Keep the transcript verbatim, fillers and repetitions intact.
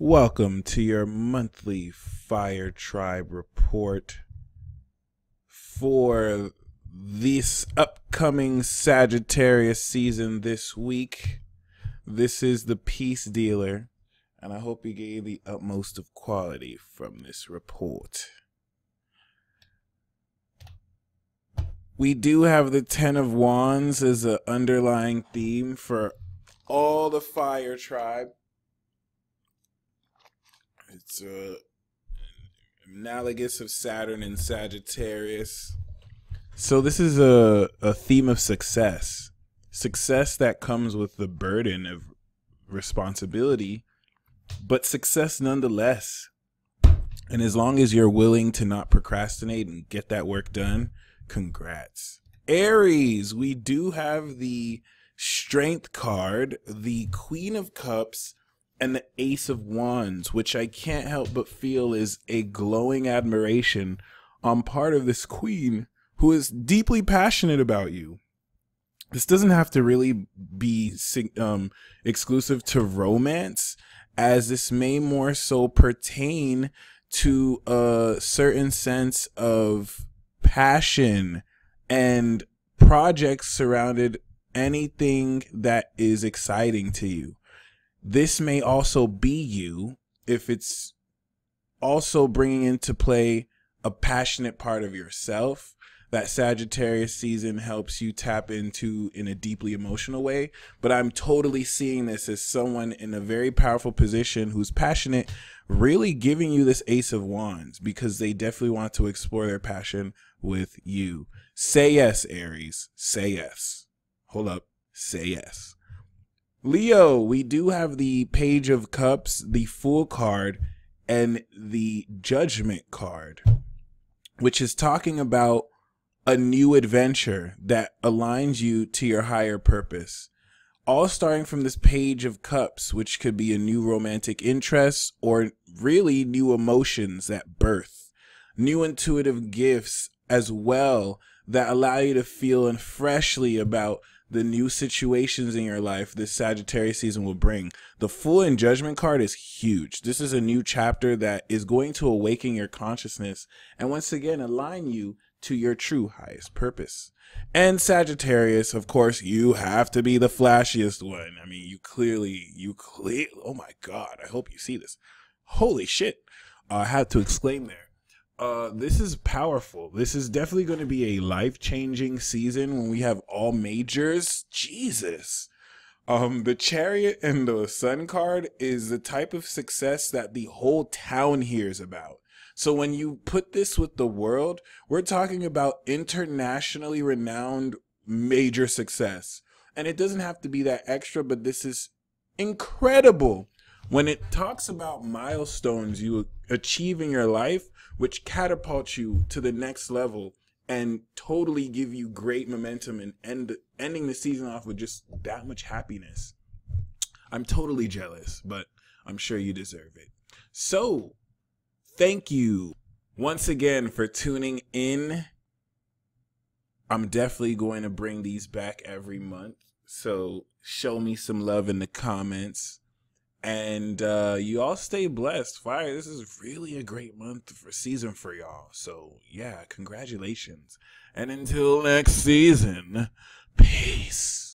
Welcome to your monthly Fire Tribe report for this upcoming Sagittarius season this week. This is the Peace Dealer, and I hope you gave the utmost of quality from this report. We do have the Ten of Wands as an underlying theme for all the Fire Tribe. It's uh, analogous of Saturn and Sagittarius. So this is a, a theme of success. Success that comes with the burden of responsibility, but success nonetheless. And as long as you're willing to not procrastinate and get that work done, congrats. Aries, we do have the Strength card, the Queen of Cups, and the Ace of Wands, which I can't help but feel is a glowing admiration on part of this queen who is deeply passionate about you. This doesn't have to really be um, exclusive to romance, as this may more so pertain to a certain sense of passion and projects surrounded anything that is exciting to you. This may also be you if it's also bringing into play a passionate part of yourself that Sagittarius season helps you tap into in a deeply emotional way. But I'm totally seeing this as someone in a very powerful position who's passionate, really giving you this Ace of Wands because they definitely want to explore their passion with you. Say yes, Aries. Say yes. Hold up. Say yes. Leo, we do have the Page of Cups, the Fool card, and the Judgment card, which is talking about a new adventure that aligns you to your higher purpose. All starting from this Page of Cups, which could be a new romantic interest or really new emotions at birth, new intuitive gifts as well that allow you to feel and freshly about the new situations in your life this Sagittarius season will bring. The Fool and Judgment card is huge. This is a new chapter that is going to awaken your consciousness and once again align you to your true highest purpose. And Sagittarius, of course, you have to be the flashiest one. I mean, you clearly, you clearly, oh my God, I hope you see this. Holy shit. Uh, I had to exclaim there. Uh, this is powerful. This is definitely going to be a life-changing season when we have all majors. Jesus. Um, the Chariot and the Sun card is the type of success that the whole town hears about. So when you put this with the world, we're talking about internationally renowned major success. And it doesn't have to be that extra, but this is incredible. When it talks about milestones you achieve in your life, which catapults you to the next level and totally give you great momentum and end, ending the season off with just that much happiness. I'm totally jealous, but I'm sure you deserve it. So, thank you once again for tuning in. I'm definitely going to bring these back every month, so show me some love in the comments. And uh, you all stay blessed. Fire, this is really a great month for season for y'all. So, yeah, congratulations. And until next season, peace.